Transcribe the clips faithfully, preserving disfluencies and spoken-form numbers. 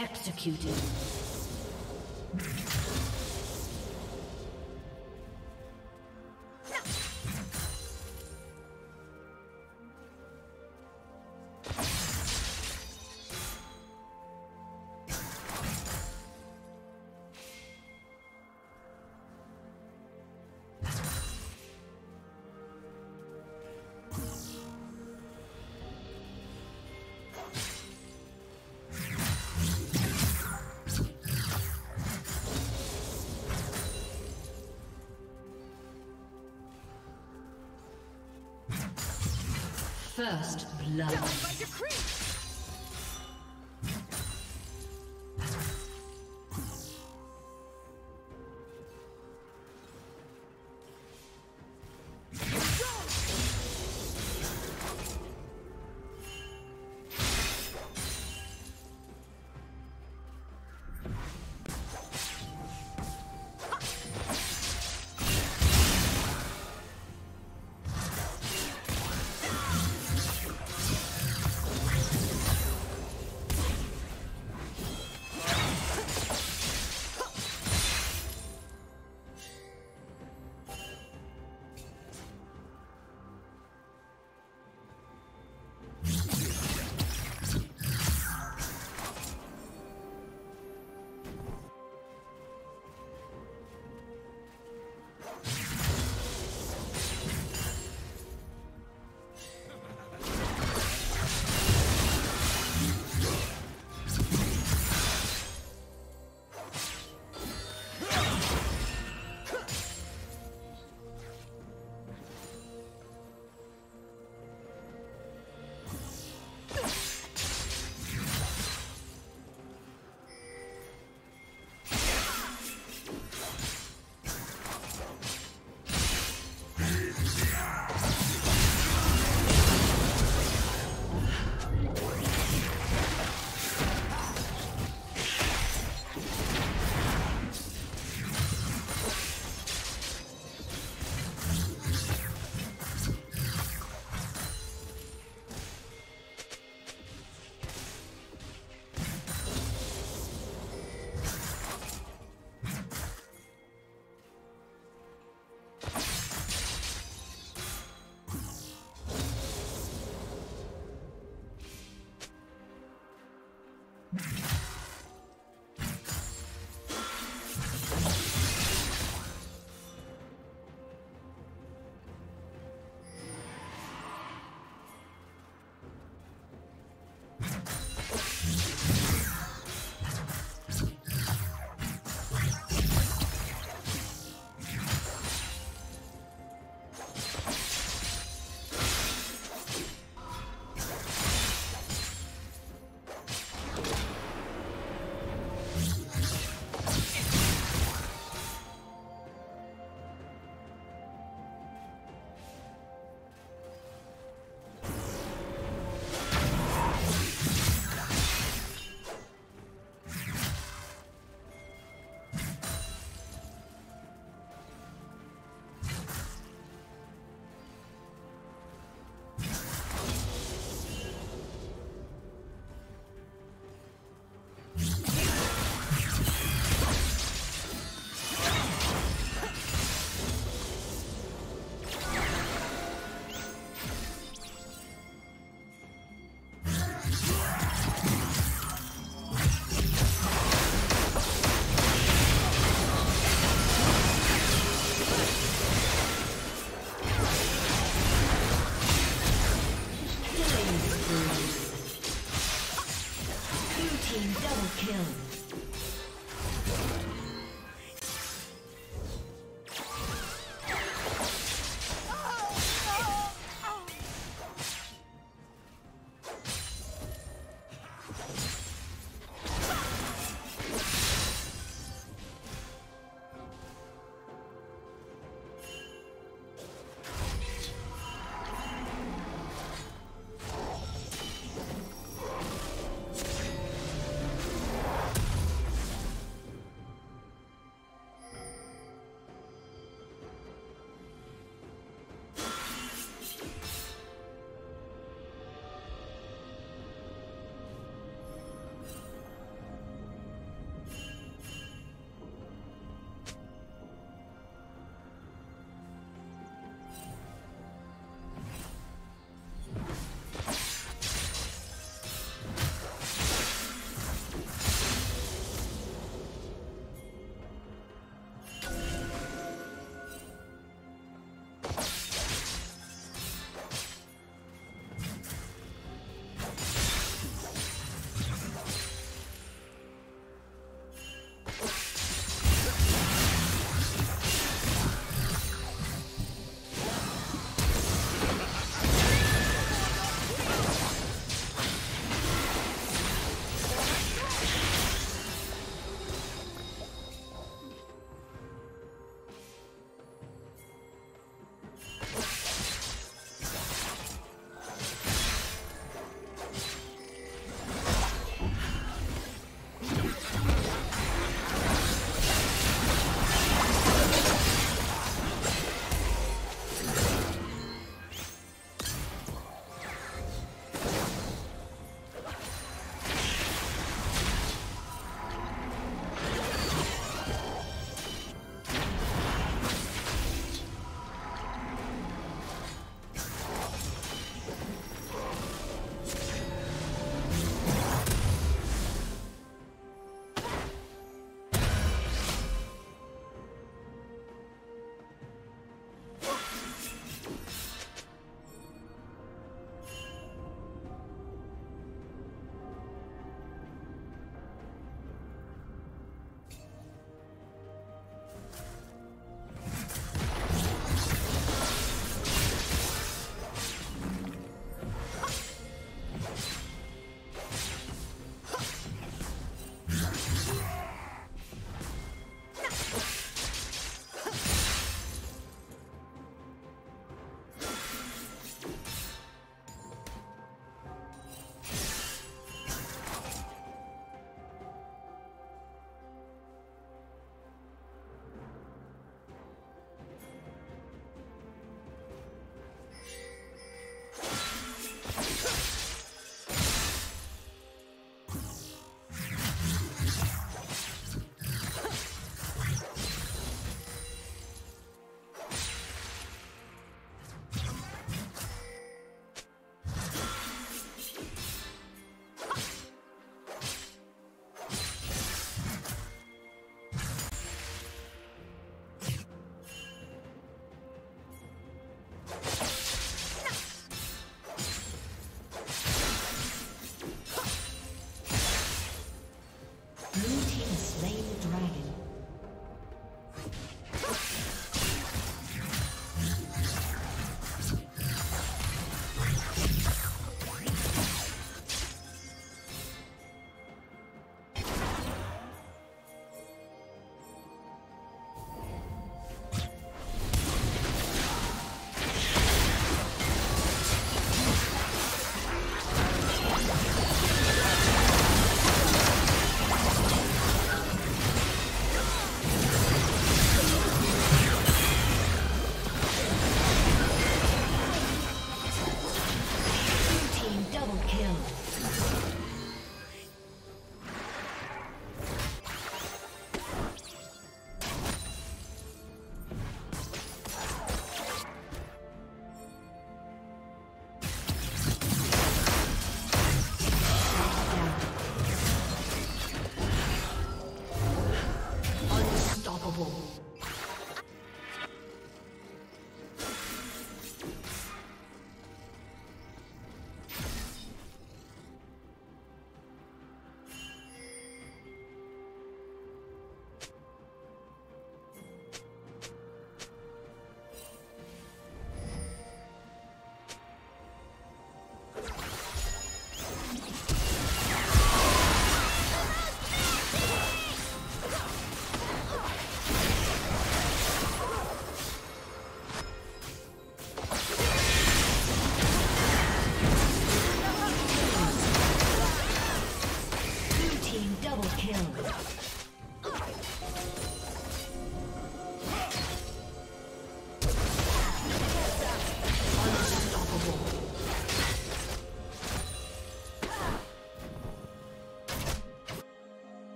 Executed. First blood. Don't fight your creep!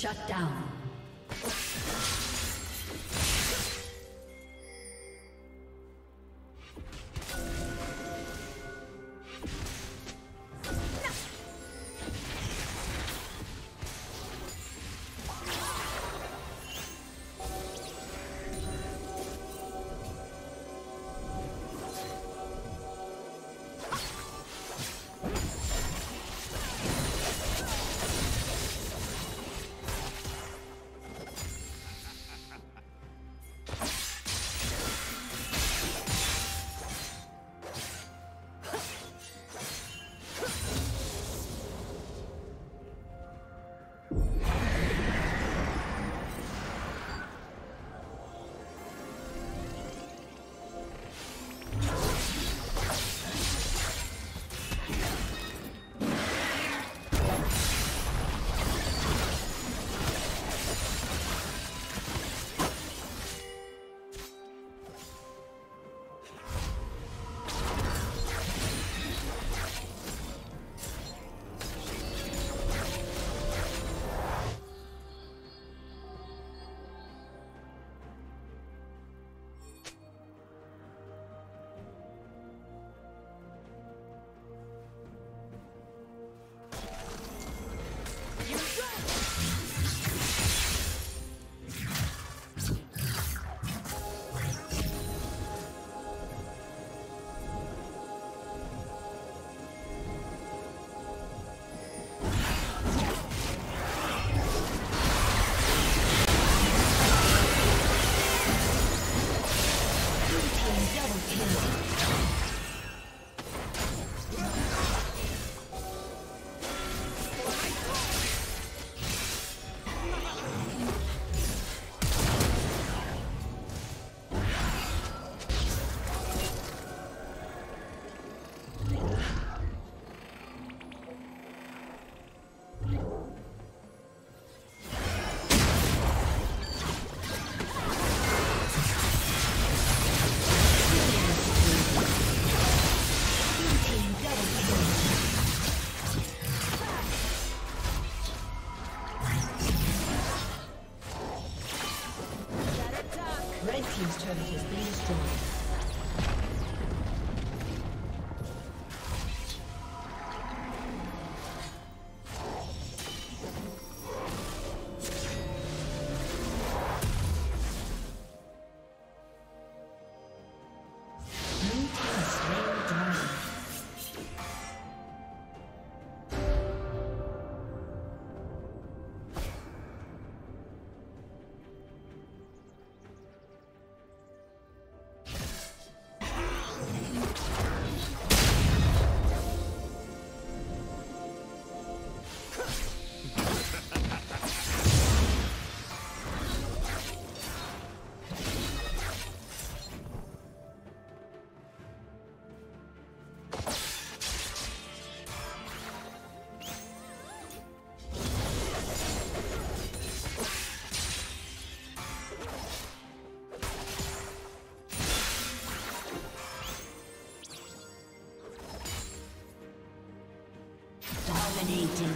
Shut down. Dominating.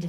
been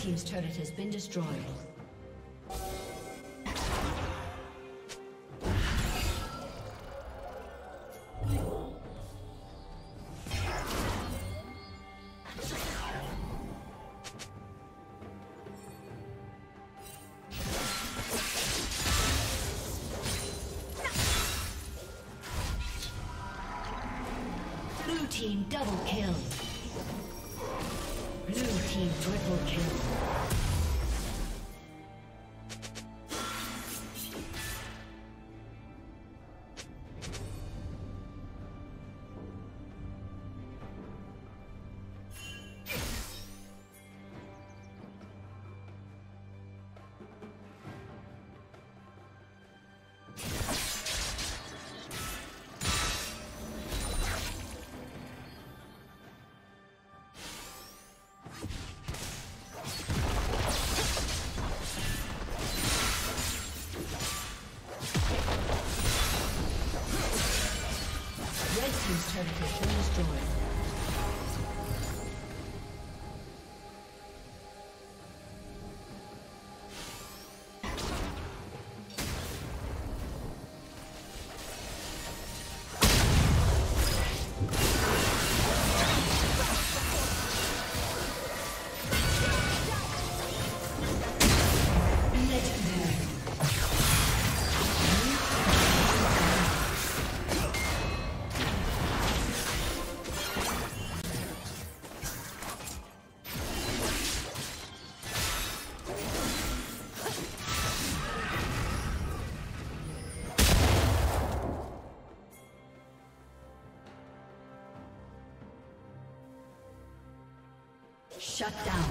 Team's turret has been destroyed. Blue team double kill. Blue team triple kill. Shut down.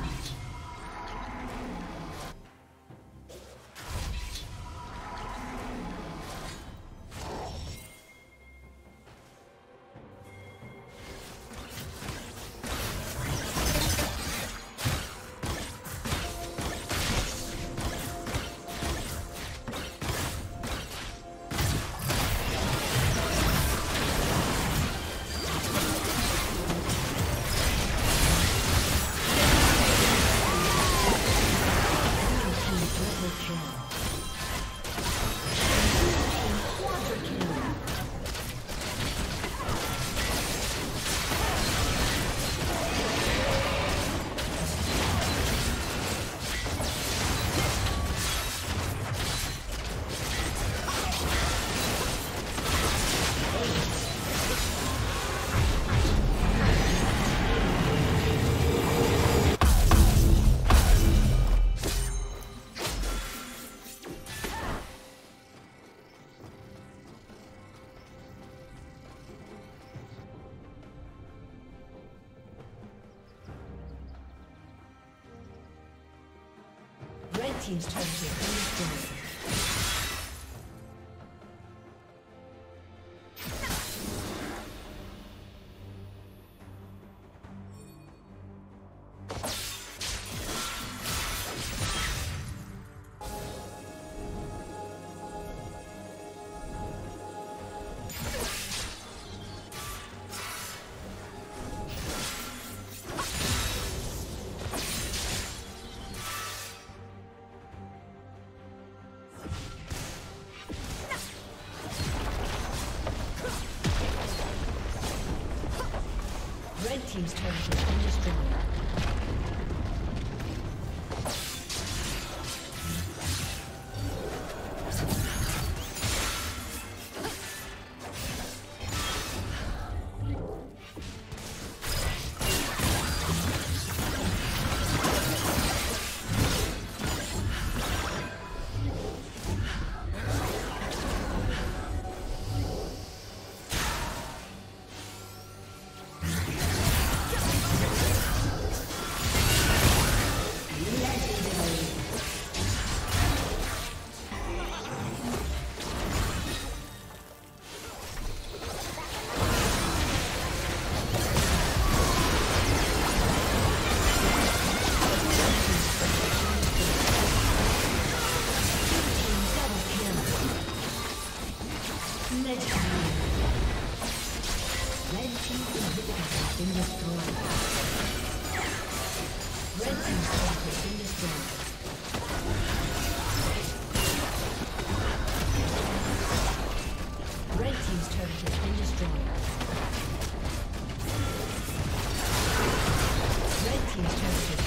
Team's turn to understand. Red team's turret has been destroyed.